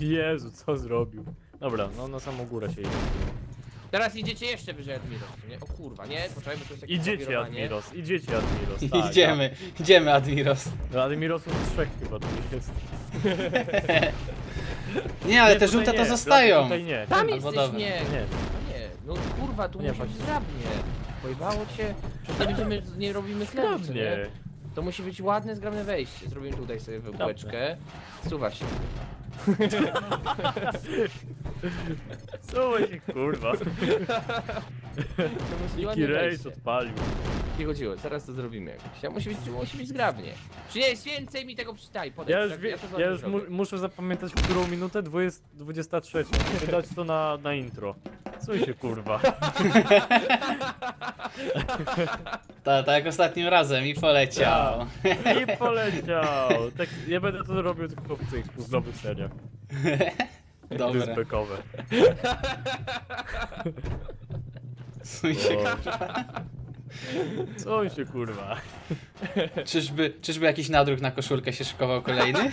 Jezu, co zrobił? Dobra, no na samą górę się idzie. Teraz idziecie jeszcze wyżej Admiros, nie? O kurwa, nie? Poczekaj, bo to jest jakieś idziecie Admiros, tak, idziemy, tak. Idziemy Admiros. No Admirosów trzech chyba tu jest. Nie, ale nie, te żółte nie, to zostają. Tutaj nie. Tam jest nie. No kurwa, tu nie musi być zgrabnie. Pojebało cię, nie robimy sklepów, nie? To musi być ładne, zgrabne wejście. Zrobimy tutaj sobie wyłeczkę. Suwa się. Suwa się, kurwa. Niki Rejs odpalił. Nie chodziło, zaraz to zrobimy jakoś. Ja musi być zgrabnie. Przynieś więcej mi tego przytaj, podejdź. Ja już muszę zapamiętać, którą minutę? 23. Muszę dać to na intro. Słuchaj się, kurwa. Tak, jak ostatnim razem i poleciał. I poleciał. Tak, nie będę to robił tylko w tych znowych seriach. Dobre. Dyzbekowe. Słuchaj się, kurwa. Co się kurwa? Czyżby jakiś nadruk na koszulkę się szykował kolejny?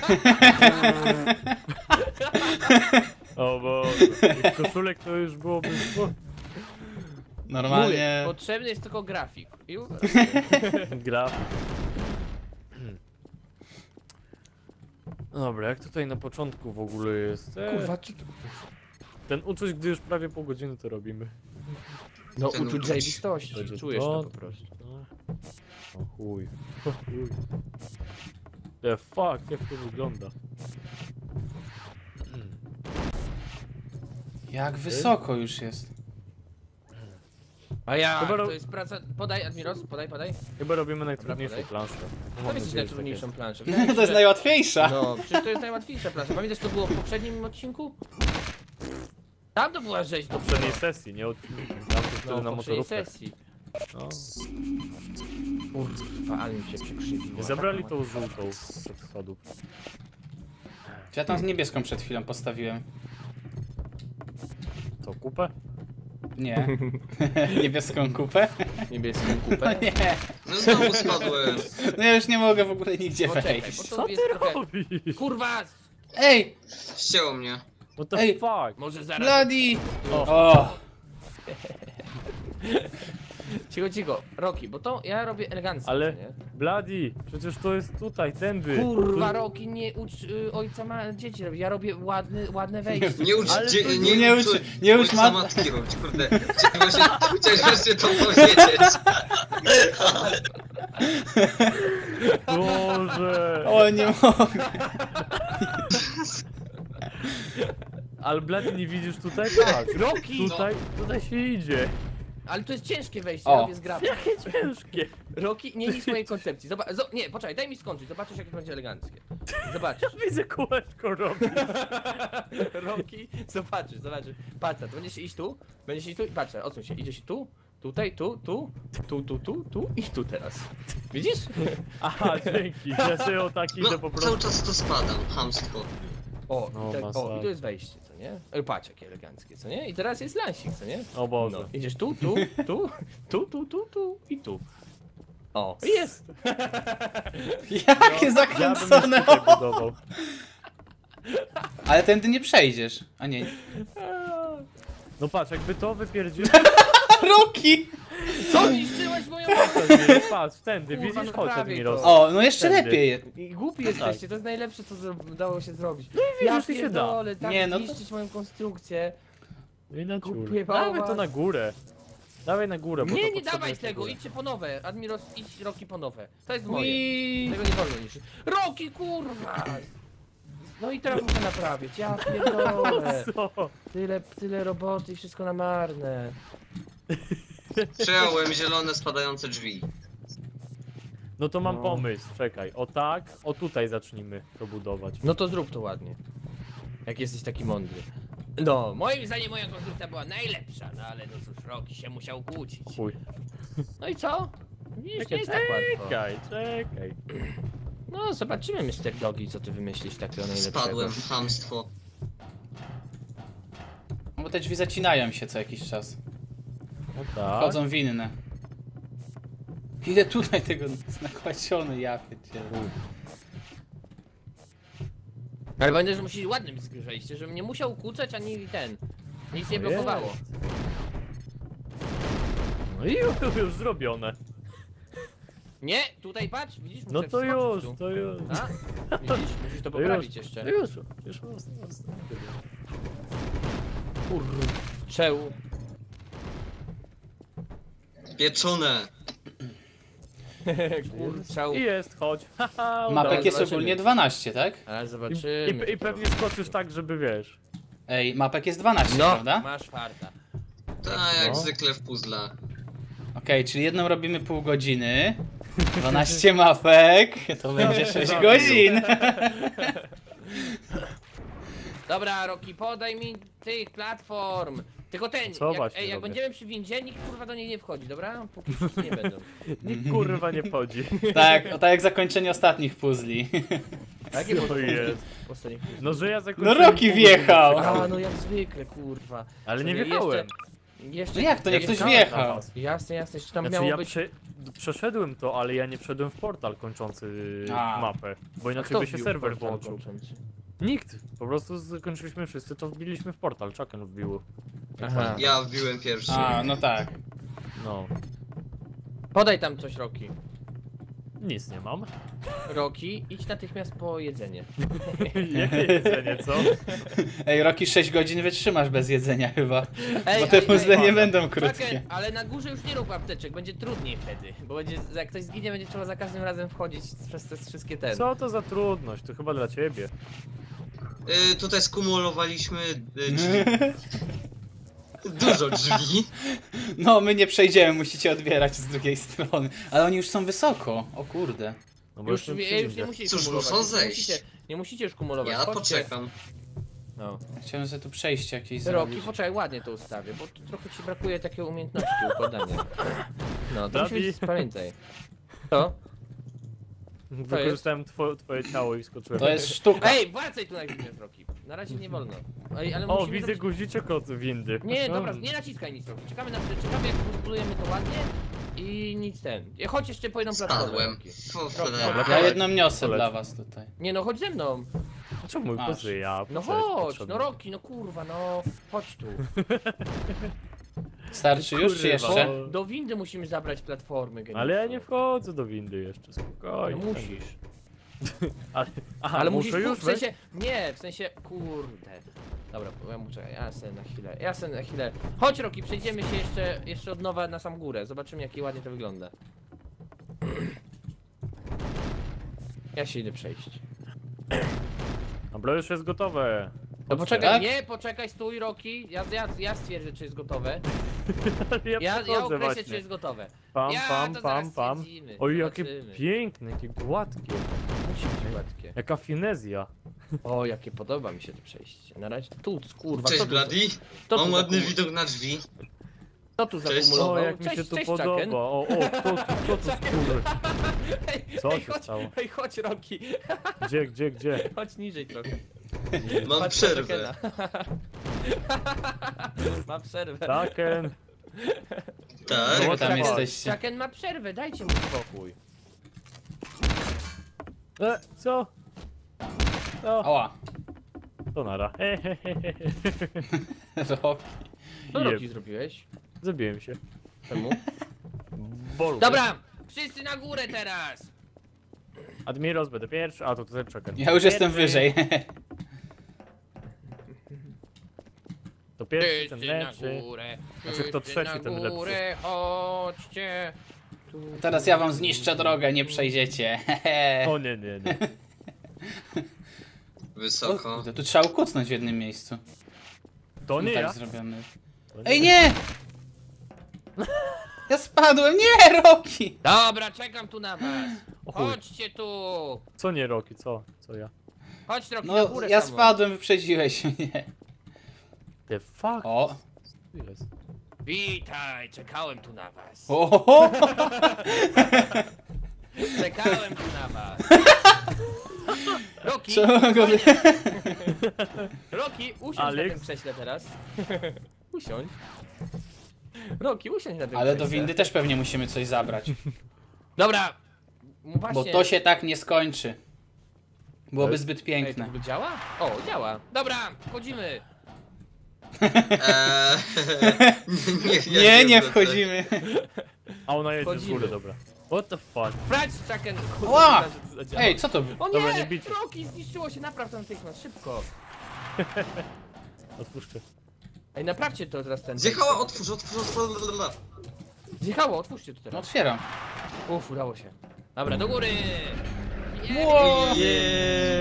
O Boże, koszulek to już byłoby... Normalnie... Mój, potrzebny jest tylko grafik. Grafik. Dobra, jak tutaj na początku w ogóle jest... Kurwa, czy to... Ten uczuć, gdy już prawie pół godziny to robimy. No uczuć zajebistości, czujesz to po prostu. O chuj. The fuck, jak to wygląda? Jak wysoko już jest. A ja, to jest praca... Podaj Admiros, podaj. Chyba robimy najtrudniejszą planszę. To jest najtrudniejszą planszę. To jest najłatwiejsza. No, przecież to jest najłatwiejsza plansza. Pamiętasz, co było w poprzednim odcinku? Tam to była rzeź do poprzedniej sesji, nie odcinku. Tam to na motorówkę. No. Kurwa, ale mi się przykrzywiło. Zabrali tą żółtą przed schodów. Ja tam z niebieską przed chwilą postawiłem. To kupę? Nie. Niebieską kupę? Niebieską kupę? No nie. No znowu spadłem. No ja już nie mogę w ogóle nigdzie wejść. Co ty robisz? Kurwa! Ej! Ścięło mnie. What the fuck? Może zaraz... Bladii! O! Cicho, Rocky, bo to ja robię elegancko, ale nie? Bladii, przecież to jest tutaj, tędy. Kurwa, Rocky, nie ucz ojca dzieci robić, ja robię ładne wejście. Nie ucz matki robić, kurde. Chciałeś wreszcie to powiedzieć. Boże. O, nie mogę. Ale Bladii, nie widzisz tutaj? Tak, Rocky! Tutaj się idzie. Ale to jest ciężkie wejście, robię zgrabne. Jakie ciężkie? Rocky, nie nic mojej koncepcji. Nie, poczekaj, daj mi skończyć, zobaczysz jak to będzie eleganckie. Zobaczysz. Ja widzę kółeczko robisz. Rocky, zobaczysz. Patrz, to będziesz iść tu i patrz, odsuń się, idzie się tu. Tutaj, tu i tu teraz. Widzisz? Aha, dzięki, ja sobie o tak idę po prostu. Cały czas to spadam, chamstwo. O, no, i tu jest wejście, co nie? Patrz, jakie eleganckie, co nie? I teraz jest lansik, co nie? O Boże. No, idziesz tu i tu. O, jest! Jakie zakręcone! Ale tędy nie przejdziesz, a nie. No patrz, jakby to wypierdził. Rocky! Co niszczyłeś moją postać? Patrz, tędy, widzisz, chodź Admiros. O, no jeszcze lepiej. Głupi jesteście, to jest najlepsze, co udało się zrobić. No i widzisz, że się da. Nie, no niszczyć moją konstrukcję. Dawaj to na górę. Dawaj na górę, bo nie dawaj tego, idźcie po nowe. Admiros, idź Rocky po nowe. To jest moje. Tego nie wolno niszczyć. Rocky, kurwa! No i teraz muszę naprawić, ja pierdolę. Tyle roboty i wszystko na marne. Przejąłem zielone spadające drzwi. No to mam pomysł, czekaj. O tak, o tutaj zacznijmy to budować. No to zrób to ładnie. Jak jesteś taki mądry. No, moim zdaniem moja konstrukcja była najlepsza, no ale no cóż, Rocky się musiał kłócić. Chuj. No i co? Widzisz, nie jest tak łatwo. Czekaj. No zobaczymy, Mr. Dogi, co ty wymyślisz takiego najlepszego. Spadłem w chamstwo. Bo te drzwi zacinają się co jakiś czas. Wchodzą winne. Ile tutaj tego nakłaciony, ja wiecie. Ale będziesz musieli ładnym zgryźć, żebym nie musiał kłócać ani ten. Nic nie blokowało. No i już zrobione. Nie, tutaj patrz, widzisz? No to już, tu. To już. A? Widzisz? Musisz to poprawić już, jeszcze. Już mocno. Kurczę. Pieczone. Kurczę. I jest, chodź. Mapek jest ogólnie 12, tak? Ale zobaczymy. I pewnie skoczysz tak, żeby wiesz. Ej, mapek jest 12, no, prawda? Masz farta. Tak, jak zwykle w puzzle. Okej, czyli jedną robimy pół godziny. 12 mapek, to będzie 6 godzin. Dobra, Rocky, podaj mi tych platform. Tylko ten, jak będziemy przy windzie, nikt kurwa do niej nie wchodzi, dobra? Póki nie będą. Nikt kurwa nie wchodzi. Tak, tak jak zakończenie ostatnich puzli. Jakie to jest? No, że ja zakończyłem... No Rocky wjechał! A, no jak zwykle, kurwa. Ale nie wjechałem. Jeszcze... No jak to? Jak ktoś wjechał? Jasne, jeszcze tam miało być... Przeszedłem to, ale ja nie wszedłem w portal kończący mapę. Bo inaczej by się serwer włączył. Nikt! Po prostu zakończyliśmy wszyscy, to wbiliśmy w portal, Chucken wbił. Aha. Ja wbiłem pierwszy. A, no tak. No. Podaj tam coś, Rocky. Nic nie mam. Rocky, idź natychmiast po jedzenie. Jakie jedzenie, co? Ej, Rocky, 6 godzin wytrzymasz bez jedzenia chyba. Ej, bo te puzzle nie będą krótkie. Czekaj, ale na górze już nie rób apteczek, będzie trudniej wtedy. Bo będzie, jak ktoś zginie, będzie trzeba za każdym razem wchodzić przez te wszystkie te. Co to za trudność? To chyba dla ciebie. Tutaj skumulowaliśmy drzwi. Dużo drzwi. No, my nie przejdziemy, musicie odbierać z drugiej strony. Ale oni już są wysoko, o kurde. No bo już nie musicie kumulować. Cóż, muszą zejść. Nie musicie już kumulować. Ja poczekam. No. Chciałem sobie tu przejść jakieś zrobić. Rocky, poczekaj, ładnie to ustawię, bo tu trochę ci brakuje takiej umiejętności układania. No, to musisz, pamiętaj. To? Wykorzystałem twoje ciało i skoczyłem. To jest sztuka. Ej, wracaj tu na windę, Rocky. Na razie nie wolno. Ej, ale o, widzę guziczek od windy. Nie, dobra, nie naciskaj nic, Rocky. Czekamy, jak zbudujemy to ładnie i nic ten. Chodź jeszcze po jedną platformę. Ja jedną niosę dla was tutaj. Nie no, chodź ze mną. A czemu mój pozy ja? No chodź, no Rocky, no kurwa, no chodź tu. Starczy już, czy jeszcze? Bo do windy musimy zabrać platformy. Geniusz. Ale ja nie wchodzę do windy jeszcze, spokojnie. No musisz. Ale musisz już, w sensie, nie, w sensie, kurde. Dobra, ja muszę, ja se na chwilę. Chodź Rocky, przejdziemy się jeszcze od nowa na sam górę, zobaczymy jakie ładnie to wygląda. Ja się idę przejść. Dobra, już jest gotowe. No poczekaj, tak? Nie, poczekaj, stój Rocky, ja stwierdzę, czy jest gotowe. ja określę, właśnie. Czy jest gotowe. Pam. Oj, jakie piękne, jakie gładkie. Musi być gładkie. Jaka finezja. O, jakie podoba mi się to przejście. Na razie tu, kurwa. Cześć Bladii, mam ładny widok na drzwi. Co tu zakumulował? O, jak mi się tu podoba. O, co tu skóra? Co się stało? Ej, chodź Rocky. Gdzie? Chodź niżej trochę. Mam przerwę. Mam przerwę. Chucken. Tak. No, tam jesteście. Chucken ma przerwę, dajcie mu spokój. Co? Oła. To nara. Rocky. Co Rocky zrobiłeś? Zabiłem się. Czemu? Bolu. Dobra, wszyscy na górę teraz. Admiros będę pierwszy, a to tutaj Chucken. Ja już jestem wyżej. To pierwszy, ten lepszy. Znaczy kto trzeci, ten lepszy. Chodźcie. Teraz ja wam zniszczę drogę, nie przejdziecie. O nie. Wysoko. O, tu trzeba ukucnąć w jednym miejscu. To nie tak zrobione. Ej, nie! Ja spadłem, nie Rocky! Dobra, czekam tu na was. Chodźcie tu! Co nie Rocky, co ja? Chodź Rocky, no, na górę ja samo. Spadłem, wyprzedziłeś mnie. The fuck? O! Witaj, czekałem tu na was. Oho! Czekałem tu na was. Rocky, Rocky, usiądź Alex. Na tym krześle teraz. Usiądź. Rocky, usiądź na tym ale krześle. Do windy też pewnie musimy coś zabrać. Dobra. Właśnie. Bo to się tak nie skończy. Byłoby zbyt piękne. Ej, to działa? O, działa. Dobra, wchodzimy. Nie, nie wchodzimy. A ona jedzie w górę, dobra. What the fuck? Brać, Chucken! Ej, co to było? O nie, dobra, nie Rocky zniszczyło się, napraw tam natychmiast, szybko. Odpuszczę. Ej, naprawcie to teraz ten... Zjechało, otwórz. Zjechało, otwórzcie to teraz. No otwieram. Uff, udało się. Dobra, do góry! Wow.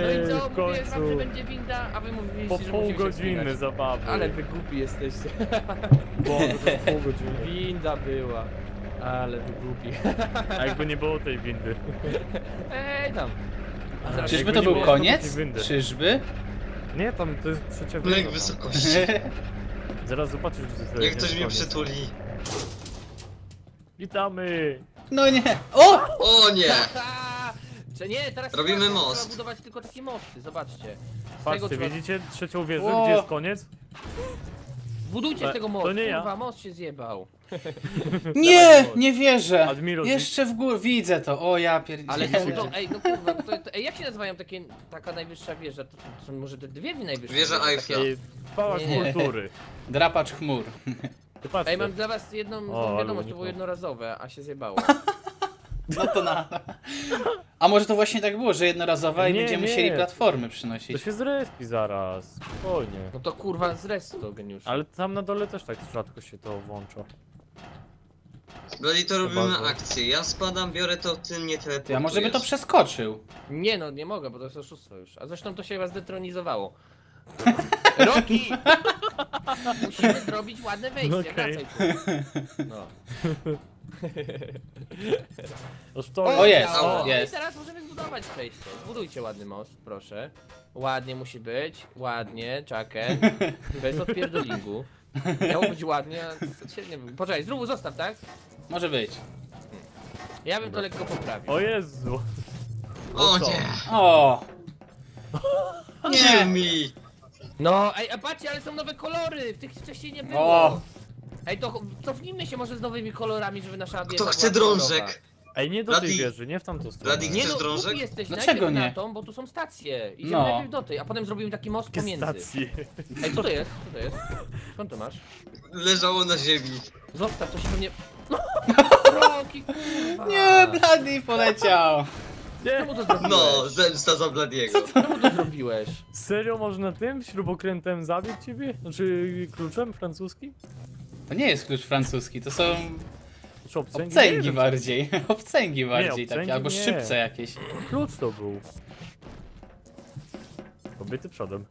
No i co? Mówiłem wam, że będzie winda, a wy mówiliście, że pół godziny zabawy. Ale wy głupi jesteście. Bo pół godziny. Winda była. Ale wy głupi. A jakby nie było tej windy. Ej tam. A czyżby to był koniec? Czyżby? Nie, tam to jest trzecia winda. Lek wysokości. Zaraz zobaczysz, że to jest. Jak ktoś mnie przytuli. Witamy. No nie. O! O nie! Nie, teraz robimy most. Trzeba budować tylko takie mosty, zobaczcie. Patrzcie, widzicie trzecią wieżę, gdzie jest koniec? Budujcie z tego mostu, to nie ja. Kurwa, most się zjebał. Nie, nie wierzę. Admiros, jeszcze w górę, widzę to, o ja pierdzielę. Ale to, ej, no kurwa, to, jak się nazywają takie, taka najwyższa wieża? To są może te dwie najwyższe wieże? Wieża Eiffla. Pałac kultury. Drapacz chmur. Ej, mam dla was jedną wiadomość, to było jednorazowe, a się zjebało. No to na... A może to właśnie tak było, że jednorazowa i będziemy musieli platformy przynosić. To się zrespi zaraz, spokojnie. No to kurwa zrespi to, geniusz. Ale tam na dole też tak rzadko się to włącza. Bladii to robimy akcję, ja spadam, biorę to, ty mnie teleportujesz. A może by to przeskoczył? Nie no, nie mogę, bo to jest oszustwo już. A zresztą to się chyba zdetronizowało. Rocky! Musimy zrobić ładne wejście, wracaj tu. No. O jest, o jest. I teraz możemy zbudować przejście. Zbudujcie ładny most, proszę. Ładnie musi być, ładnie, Chucken. Bez odpierdolingu. Miało być ładnie, a... Poczekaj, zrób, zostaw, tak? Może być. Ja bym to lekko poprawił. O Jezu. O nie. O. Nie mi. No, ej, a patrzcie, ale są nowe kolory, w tych wcześniej nie było. O. Ej, to cofnijmy się może z nowymi kolorami, żeby nasza wieża. To chce drążek. Ej, nie do tej wieży, nie w tamtą stronę. Bladii, chcesz drążek? Dlaczego nie? Na tą, bo tu są stacje. Idziemy najpierw do tej, a potem zrobimy taki most pomiędzy. Stacje. Ej, co to jest? Co to jest? Skąd to masz? Leżało na ziemi. Zostaw, to się pewnie... Rocky, kurwa. Nie, Bladii poleciał. Nie. No, zemsta za Bladiego. Co mu to zrobiłeś? Serio można tym śrubokrętem zabić ciebie? Znaczy kluczem francuskim? To nie jest klucz francuski, to są obcęgi bardziej. Obcęgi bardziej takie, albo szczypce jakieś. Klucz to był. Kobiety przodem.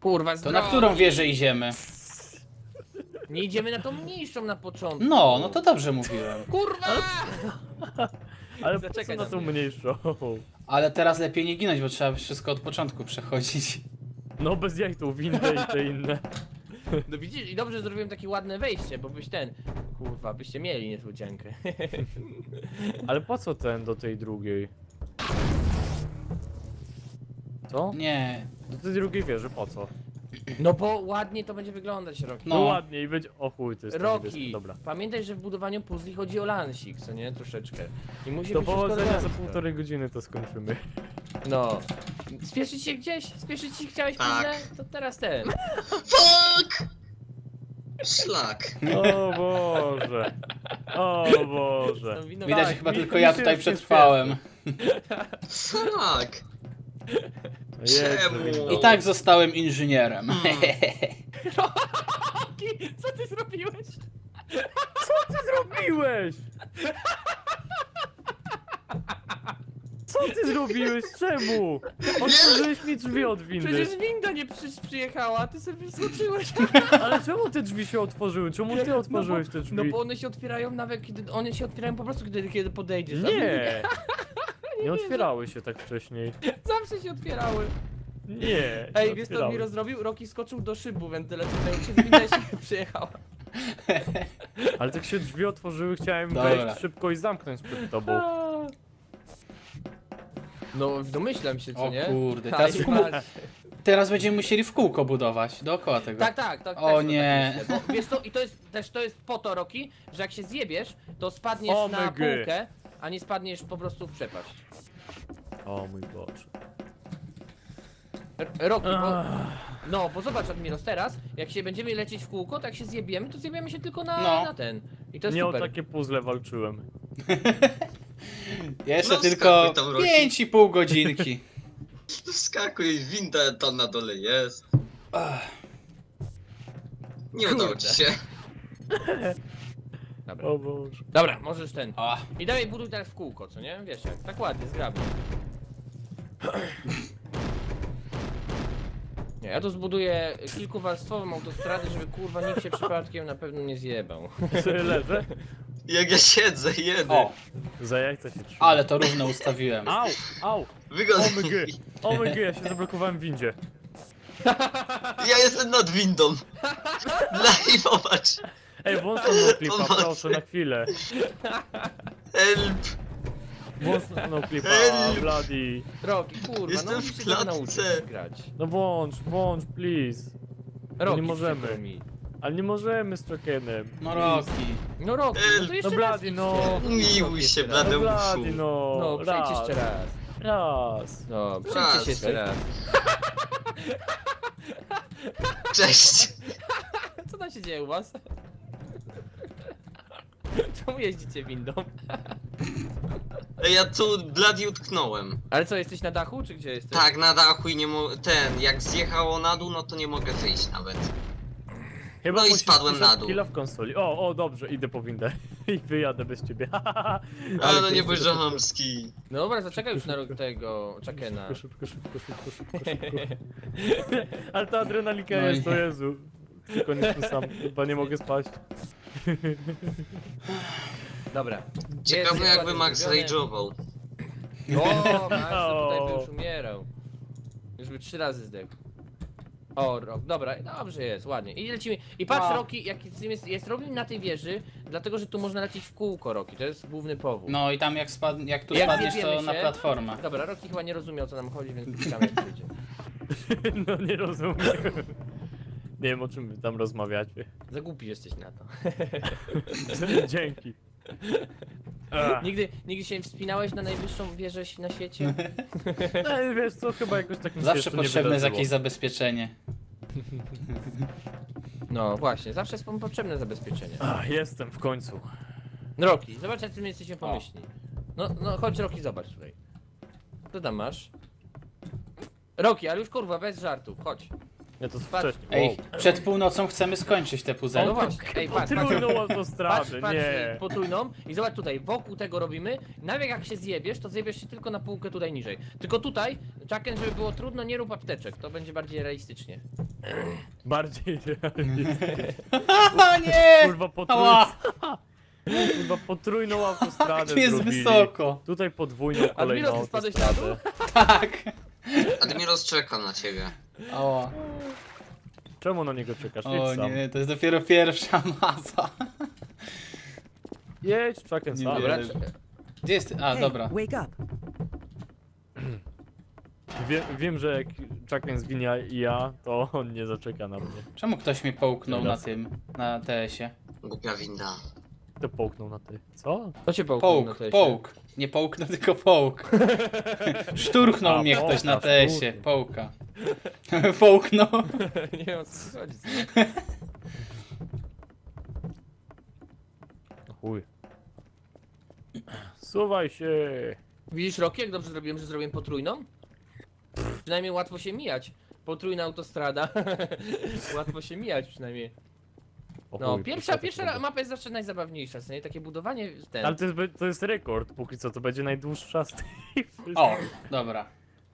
Kurwa, to na którą wieżę idziemy? Nie idziemy na tą mniejszą na początku. No, no to dobrze mówiłem. Kurwa! Ale poczekaj na tą mniejszą. Ale teraz lepiej nie ginąć, bo trzeba wszystko od początku przechodzić. No bez jaj tu windę i te inne. No widzisz, i dobrze zrobiłem takie ładne wejście, bo byś ten... Kurwa, byście mieli niespodziankę. Ale po co ten do tej drugiej? Co? Nie. Do tej drugiej wieży, po co? No bo ładnie to będzie wyglądać, Rocky. No ładnie i będzie... O chuj, to jest... Rocky, dobra. Pamiętaj, że w budowaniu puzli chodzi o lansik, co nie? Troszeczkę. I musi być powodzenia, za 1,5 godziny to skończymy. No. Spieszyć się gdzieś? Spieszyć się chciałeś puzzle? To teraz ten. Fuck! Szlak. O Boże. O Boże. Widać, że chyba tylko ja tutaj przetrwałem. Szlak. Czemu? I tak zostałem inżynierem. Rocky, co ty zrobiłeś? Co ty zrobiłeś? Co ty zrobiłeś? Czemu? Otworzyłeś mi drzwi od windy. Przecież winda nie przyjechała, a ty sobie wyskoczyłeś. Ale czemu te drzwi się otworzyły? Czemu ty otworzyłeś te drzwi? No bo one się otwierają nawet kiedy... One się otwierają po prostu, kiedy podejdziesz. Nie! Nie otwierały się tak wcześniej. Zawsze się otwierały. Nie. Ej, wiesz co mi rozrobił? Rocky skoczył do szybu wentylacyjnego, się widać, się przyjechała. Ale tak się drzwi otworzyły, chciałem wejść szybko i zamknąć przed tobą. No domyślam się, co nie? O kurde, teraz, teraz będziemy musieli w kółko budować, dookoła tego. Tak. O nie. Tak myślę, bo, wiesz co, i to jest, też to jest po to, Rocky, że jak się zjebiesz, to spadniesz na półkę. A nie spadniesz po prostu w przepaść. O mój Boże. Rocky, bo... No, bo zobacz, Admiros, teraz, jak się będziemy lecieć w kółko, tak się zjebiemy, to zjebiemy się tylko na, no, na ten. I to jest nie super. Nie o takie puzzle walczyłem. Jeszcze no, tylko 5,5 godzinki. No skakuj, winda tam na dole jest. Nie udało ci się. Dobra. O Boże. Dobra, możesz ten. I dalej buduj teraz w kółko, co nie? Wiesz jak, tak ładnie, zgrabnie. Nie, ja to zbuduję kilkuwarstwową autostradę, żeby kurwa nikt się przypadkiem na pewno nie zjebał. Sobie leżę? Jak ja siedzę, jedę. O. Za jajca się trzyma. Ale to równo ustawiłem. Au, au. OMG, ja się zablokowałem w windzie. Ja jestem nad windą. Lajmować. Ej, włącz no klipa, proszę, na chwilę. Help. Włącz no klipa, Bladii. Drogi, kurwa, jestem no w klatce. Grać. No włącz, please. Rocky, nie możemy. Ale nie możemy z Chuckenem. No Rocky. No Rocky, no to jeszcze no Bladii, no. Miłuj się, Bladeuszu. No Bladii, no. No, przejdź jeszcze raz. Raz. No, przejdź się jeszcze raz. Cześć. Co tam się dzieje u was? Czemu jeździcie windą? Ja tu Bladii utknąłem. Ale co, jesteś na dachu, czy gdzie jesteś? Tak, na dachu i nie mogę... Ten, jak zjechało na dół, no to nie mogę wyjść nawet. Chyba no i spadłem na dół. Killa w konsoli. O, dobrze, idę po windę. I wyjadę bez ciebie. Ale no nie bądź hamski. No dobra, zaczekaj już na rok tego Chuckena. Szybko. Ale ta adrenalinka jest, o Jezu. Tylko nie jestem sam, chyba nie mogę spać. Dobra. Ciekawe jakby Max rage'ował. O, Max tutaj by już umierał. Już by 3 razy zdechł. O, dobra, dobrze jest, ładnie. I lecimy. I patrz, Rocky, jak jest Robin na tej wieży, dlatego że tu można lecieć w kółko, Rocky, to jest główny powód. No i tam jak tu spadniesz, to się na platformę. Dobra, Rocky chyba nie rozumie, o co nam chodzi, więc pytamy, jak przyjdzie. No nie rozumiem. Nie wiem, o czym wy tam rozmawiacie. Za głupi jesteś na to. Dzięki. Nigdy się wspinałeś na najwyższą wieżę na świecie? No wiesz co, chyba jakoś tak mi zawsze potrzebne jest jakieś zabezpieczenie. No właśnie, zawsze jest potrzebne zabezpieczenie. Ach, jestem w końcu. Rocky, zobacz, jak my jesteśmy pomyślni. No chodź Rocky, zobacz tutaj. Co tam masz? Rocky, ale już kurwa, bez żartów, chodź. Ja to ej, przed północą chcemy skończyć te puzzle. No właśnie, ej, patrz, nie. Potrójną i zobacz tutaj, wokół tego robimy. Nawet jak się zjebiesz, to zjebiesz się tylko na półkę tutaj niżej. Tylko tutaj, Chucken, żeby było trudno, nie rób apteczek, to będzie bardziej realistycznie. Bardziej realistycznie. Nie! Kurwa, potrójną autostradę tu jest zrobili. Wysoko. Tutaj podwójną kolejną Admiros, spadłeś na dół? Tak. Admiros, czekam na ciebie. O. Czemu na niego czekasz? O nie, to jest dopiero pierwsza masa. Jedź, Chucken sam. Dobra, gdzie jest? A, dobra. Wake up. Wiem, że jak Chucken zginie i ja, to on nie zaczeka na mnie. Czemu ktoś mnie połknął na tym, na TS-ie? Głupia winda. To połknął na ty. Co? To się połknął na TS-ie. Połk. Nie połknął, tylko połk. Szturchnął mnie ktoś na TS-ie. Połka. Połknął. Nie wiem, o co chodzi. Chuj. Suwaj się. Widzisz, Rocky, jak dobrze zrobiłem, że zrobiłem potrójną? Przynajmniej łatwo się mijać. Potrójna autostrada. Łatwo się mijać przynajmniej. No, pierwsza mapa jest zawsze najzabawniejsza, nie? Takie budowanie... Ten. Ale to jest rekord, póki co to będzie najdłuższa z tej... O, dobra.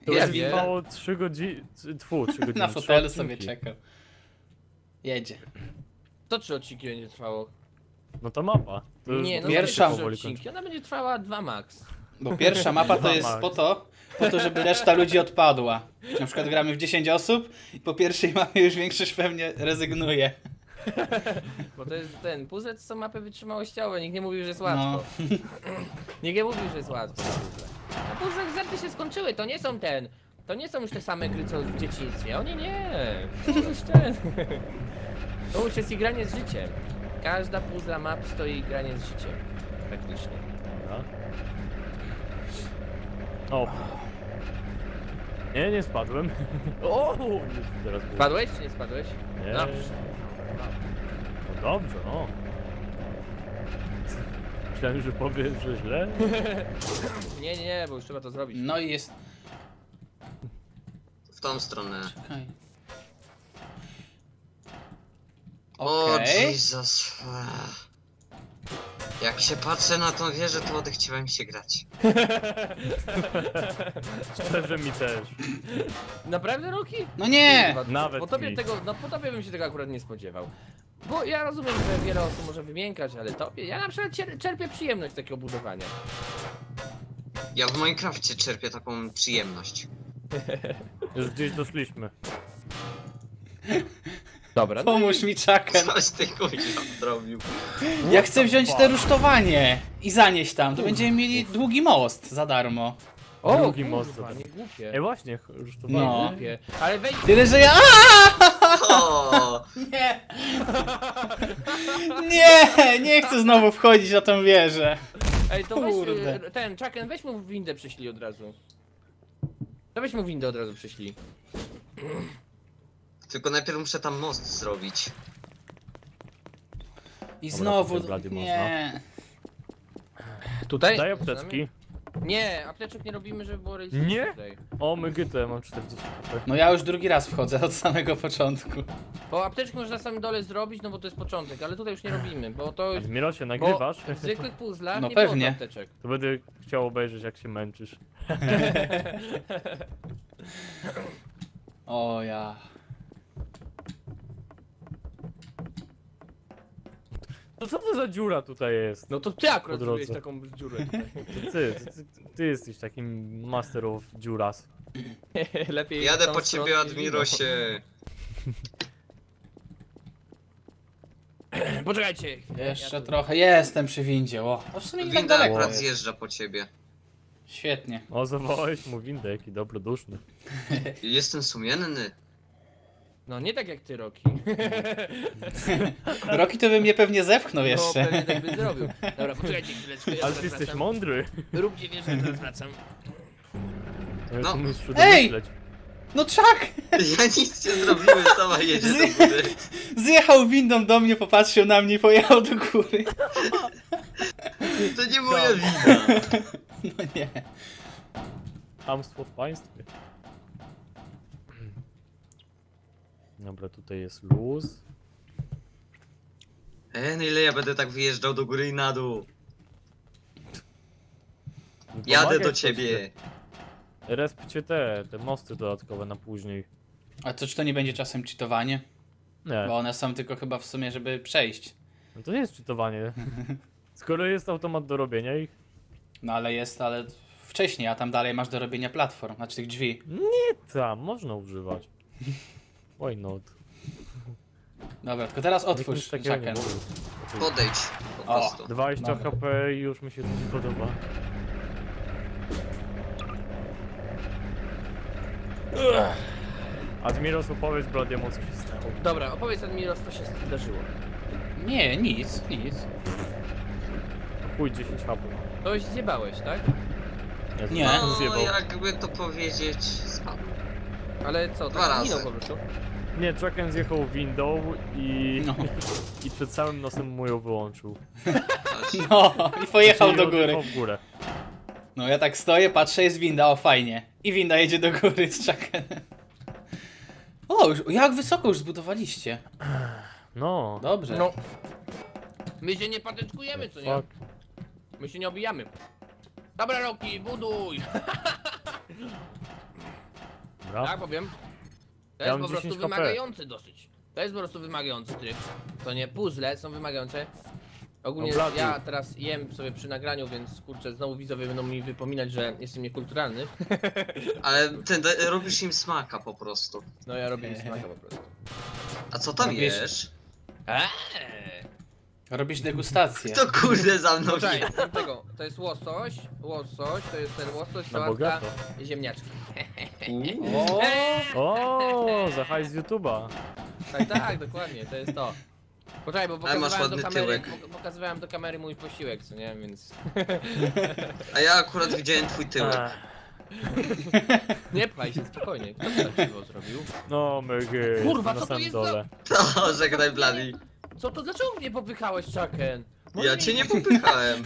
To jest trwało 3 godziny... 3 godziny. Na fotelu sobie czekam. Jedzie. To 3 odcinki będzie trwało. No to mapa. To nie, no pierwsza... 3 odcinki. Ona będzie trwała 2 max. Bo pierwsza mapa to jest po to, żeby reszta ludzi odpadła. Na przykład gramy w 10 osób i po pierwszej mapie już większość pewnie rezygnuje. Bo to jest ten puzzle, co mapę wytrzymałościowe, nikt nie mówił, że jest łatwo. No. Nikt nie mówił, że jest łatwo. A puzzle żarty się skończyły, to nie są ten. To nie są już te same gry, co w dzieciństwie. O nie. To już jest i granie z życiem. Każda puzzla map to i granie z życiem. Praktycznie. No. O. Nie, nie spadłem. O! Teraz spadłeś czy nie spadłeś? Nie. No dobrze, no. Myślałem, że powiesz, że źle. Nie, nie, bo już trzeba to zrobić. No i jest... W tą stronę. Czekaj. Okay. O Jesus. Jak się patrzę na tą wieżę, to odechciałem się grać. Szczerze mi też. Naprawdę, Rocky? No nie! Nawet po tobie bym się tego akurat nie spodziewał. Bo ja rozumiem, że wiele osób może wymiękać, ale tobie... Ja na przykład czerpię przyjemność z takiego budowania. Ja w Minecrafcie czerpię taką przyjemność. Już gdzieś doszliśmy. Dobra, pomóż mi, Chucken. Coś ty tam zrobił. Ja chcę wziąć te rusztowanie i zanieść tam, to będziemy mieli długi most za darmo. O, długi most za darmo. Głupie. Ej, właśnie, rusztowanie no. Głupie. Ale wejdź... Tyle, że ja... O! Nie! Nie! Nie chcę znowu wchodzić na tą wieżę. Ej, to kurde. Weź ten, Chucken, weź mu windę przyślij od razu. To weź mu windę od razu przyślij. Tylko najpierw muszę tam most zrobić. I znowu... Nie. Tutaj? Daj apteczki. Nie, apteczek nie robimy, żeby było rejestracji. Nie? Tutaj. O my gytę, mam 40. No ja już drugi raz wchodzę od samego początku. Bo apteczki można na samym dole zrobić, no bo to jest początek, ale tutaj już nie robimy, bo to już... Admirosie, nagrywasz? W zwykłych puzzlach no nie pewnie. Było apteczek. To będę chciał obejrzeć, jak się męczysz. O ja... No co to za dziura tutaj jest? No to ty akurat zrobiłeś taką dziurę tutaj. Ty jesteś takim master of dziuras. Lepiej jadę po ciebie, Admirosie. Poczekajcie. Jeszcze ja trochę, jestem przy windzie, o. A w sumie nie tak daleko. Winda zjeżdża po ciebie. Świetnie. O, zawołałeś mu windę, jaki dobroduszny. Jestem sumienny. No nie tak jak ty, Rocky. Rocky to by mnie pewnie zepchnął jeszcze. No pewnie tak by zrobił. Dobra, poczekajcie chwileczkę. Ja ale ty jesteś mądry. Róbcie wieżę, teraz wracam. No. Ej! No Chuck! Ja nic nie zrobiłem, sama jedzie do góry. Zjechał windą do mnie, popatrzył na mnie i pojechał do góry. To nie moja wina. No nie. Chamstwo w państwie. Dobra, tutaj jest luz. No ile ja będę tak wyjeżdżał do góry i na dół? Jadę do ciebie. Respcie te mosty dodatkowe na później. A czy to nie będzie czasem cheatowanie? Nie. Bo one są tylko chyba w sumie, żeby przejść. No to nie jest cheatowanie. Skoro jest automat do robienia ich. No ale jest, ale wcześniej, a tam dalej masz do robienia platform, znaczy tych drzwi. Nie tam, można używać. Why not? Dobra, tylko teraz otwórz, Chucken. Podejdź, po prostu. 20 HP i już mi się to nie podoba. Admiros, opowiedz Bladiemu, co się stało. Dobra, opowiedz Admiros, co się zdarzyło. Nie, nic. Chuj, 10 HP. To już zjebałeś, tak? Nie, no, jakby to powiedzieć, spadł. Ale co, dwa razy po prostu? Nie, Chucken zjechał windą i... No. I przed samym nosem mu ją wyłączył. No, i pojechał do góry. W górę. No, ja tak stoję, patrzę, jest winda, o fajnie. I winda jedzie do góry z Chuckenem. O, już, jak wysoko już zbudowaliście. No. Dobrze. No. My się nie patyczkujemy, co nie? My się nie obijamy. Dobra, Rocky, buduj! Tak powiem. To jest po prostu wymagający dosyć. To jest po prostu wymagający tryb. To nie, puzzle są wymagające. Ogólnie ja teraz jem sobie przy nagraniu, więc kurczę, znowu widzowie będą mi wypominać, że jestem niekulturalny. Ale ty robisz im smaka po prostu. No ja robię im smaka po prostu. A co tam jesz? Robisz degustację. To kurde za mną jest. To jest łosoś, to jest ten łosoś, sałatka i ziemniaczki. O, za hajs z YouTube'a. Tak, dokładnie, to jest to. Poczekaj, bo pokazywałem do kamery mój posiłek, co nie, więc... A ja akurat widziałem twój tyłek. Nie pchaj się, spokojnie. Kto to zrobił? No mygy. Kurwa, co to jest dole. Za... No, żegnaj Bladii. Co to, dlaczego mnie popychałeś, Chucken? Ja cię nie popychałem.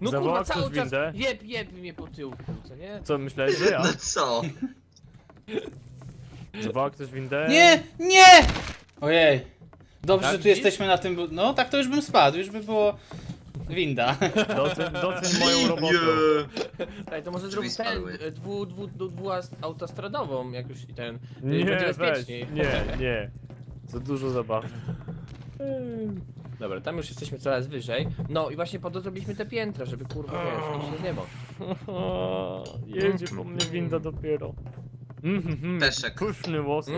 No kurwa, cały czas jeb mnie po tyłku, co nie? Co myślałeś, że ja? No co? Zawołał ktoś windę? Nie! Nie! Ojej. Dobrze, tak, że tu widzisz? Jesteśmy na tym... No tak to już bym spadł, już by było... Winda. Docen moją robotę. Daj, to może zrobić ten dwuautostradową jak już i ten... Nie, weź, nie. Za dużo zabaw. Dobra, tam już jesteśmy coraz wyżej. No i właśnie po to zrobiliśmy te piętra, żeby kurwa wiesz, nic się nie ma. Jedzie po mnie winda dopiero. Peszek. Pyszny łosek.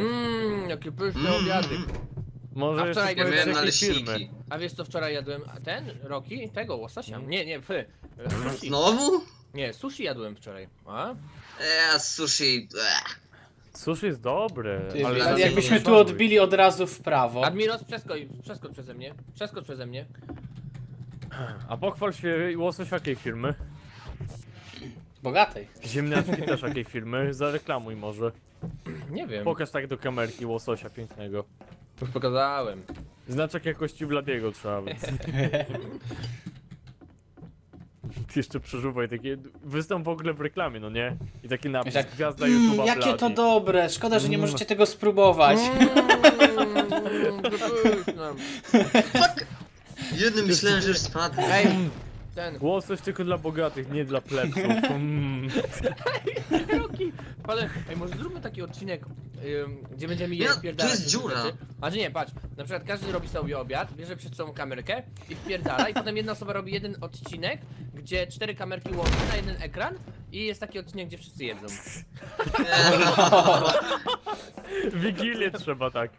Jakie pyszne obiady. Może wczoraj jadłem firmy. A wiesz co wczoraj jadłem? A ten? Rocky? Tego łososia? Nie, fy. Sushi. Znowu? Nie, sushi jadłem wczoraj. A? Sushi... Sushi jest dobre. Ale jakbyśmy tu odbili od razu w prawo. Admiros, przeskocz przeze mnie. A pochwal się łosoś jakiej firmy? Bogatej. Ziemniaczki też jakiej firmy? Zareklamuj może. Nie wiem. Pokaż tak do kamerki łososia pięknego. Już pokazałem. Znaczek jakości Bladiego trzeba być. Jeszcze przeżuwaj takie... Wystąp w ogóle w reklamie, no nie? I taki napis, jak, gwiazda YouTube'a jakie Bladii. To dobre, szkoda, że nie możecie tego spróbować. Jednym myślałem, że już spadł. Łosoś tylko dla bogatych, nie dla plebsów. Ale może zróbmy taki odcinek, gdzie będziemy jeść pierdalać. To jest dziura. A nie, patrz, na przykład każdy robi sobie obiad, bierze przed sobą kamerkę i wpierdala i potem jedna osoba robi jeden odcinek, gdzie 4 kamerki łączy na jeden ekran i jest taki odcinek, gdzie wszyscy jedzą. Wigilię trzeba tak.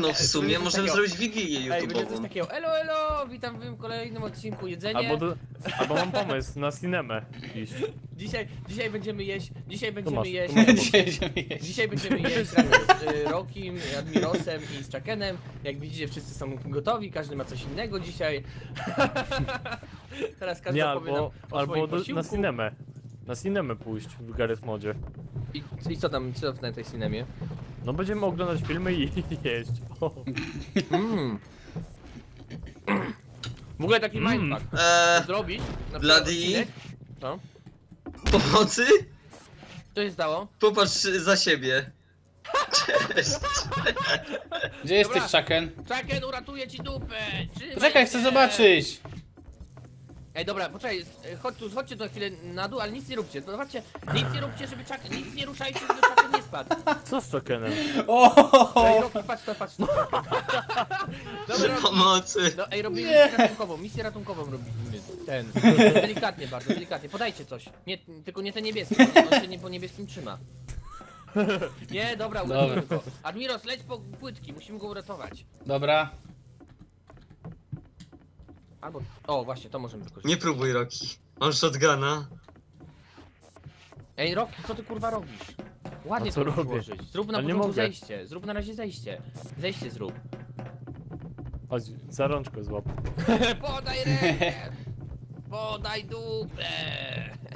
No w sumie możemy zrobić wigilię YouTube'ową. Ej, będzie coś takiego, elo, witam w kolejnym odcinku jedzenie. Albo mam pomysł na cinemę. Dzisiaj będziemy jeść, dzisiaj będziemy jeść z Rockim, Admirosem i z Chuckenem. Jak widzicie, wszyscy są gotowi, każdy ma coś innego dzisiaj. Teraz każdy opowie nam o swoim posiłku. Na cinemę pójść w Garry's Modzie. I co tam, na tej cinemie? No będziemy oglądać filmy i jeść. W ogóle taki mindfuck. Zrobić? Bladii? Co? Pomocy? Co się stało? Popatrz za siebie. Cześć. Gdzie jesteś, Chucken? Chucken, uratuję ci dupę! Czekaj, chcę zobaczyć! Ej, dobra, poczekaj, chodźcie tu na chwilę na dół, ale nic nie róbcie. No, zobaczcie, nic nie róbcie, żeby Chucken, nic nie ruszajcie, żeby Chucken nie spadł. Co z Chuckenem? Ej, Rocky, patrz to. Pomocy. No, ej, robimy misję ratunkową robimy. Delikatnie, bardzo delikatnie. Podajcie coś. Nie, tylko nie ten niebieski, on się nie po niebieskim trzyma. Nie, dobra, uratuj go. Admiros, leć po płytki, musimy go uratować. Dobra. Albo... O, właśnie, to możemy wykorzystać. Nie próbuj, Rocky. Mam shotguna. Ej, Rocky, co ty kurwa robisz? Ładnie to rozłożyć. Zrób na początku zejście. Zrób na razie zejście. Zejście zrób. Chodź, za rączkę złap. Podaj rękę! Podaj dupę!